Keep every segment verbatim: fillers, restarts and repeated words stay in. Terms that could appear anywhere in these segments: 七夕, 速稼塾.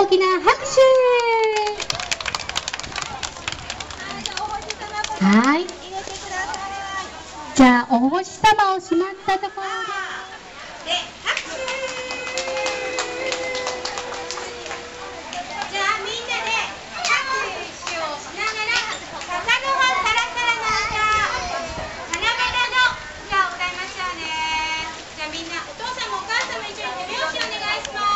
大きな拍手。はい。じゃあお星様をしまったところで拍手。じゃあみんなで拍手をしながら「笹の葉サラサラの歌」「七夕の歌」を歌いましょうね。じゃあみんなお父さんもお母さんも一緒に手拍子お願いします。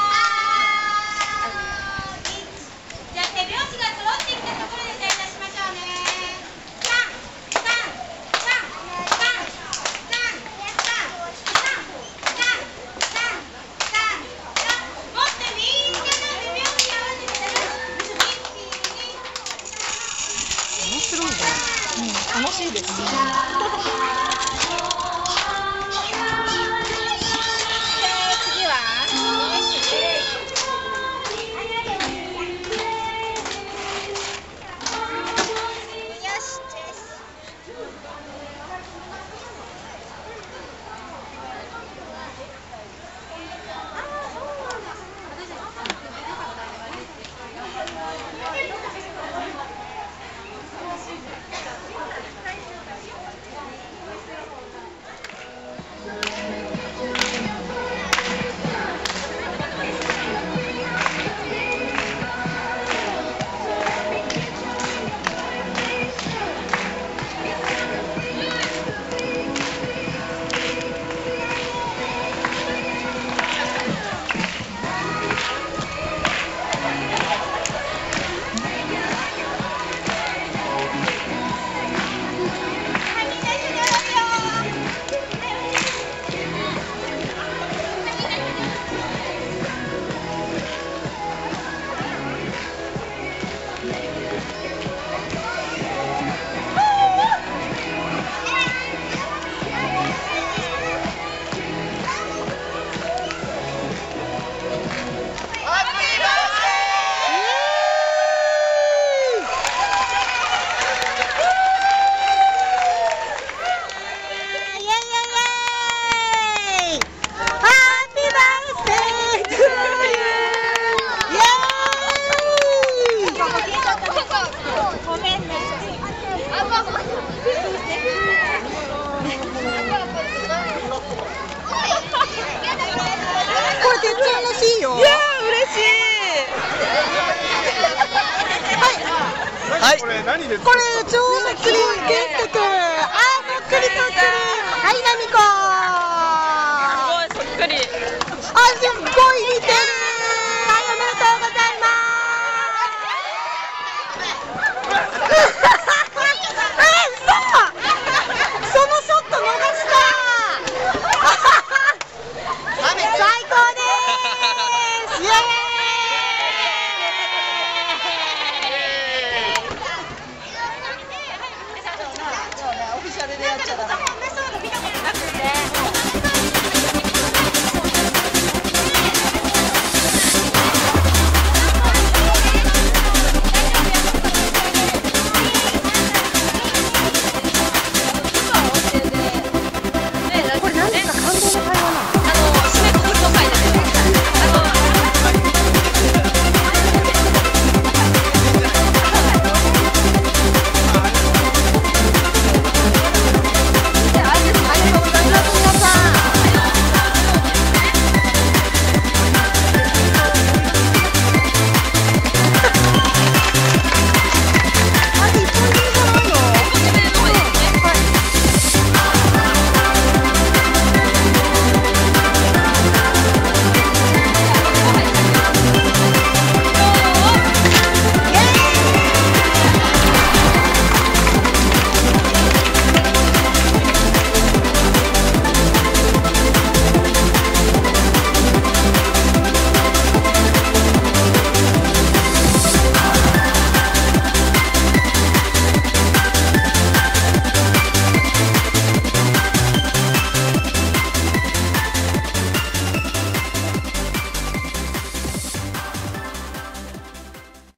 楽しいですね。次ははい、これ何ですか？これ超の栗ゲットくん、あーそっくりそっくり、はいなみこー、すごいそっくり、あすっごい似てる。